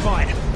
fire.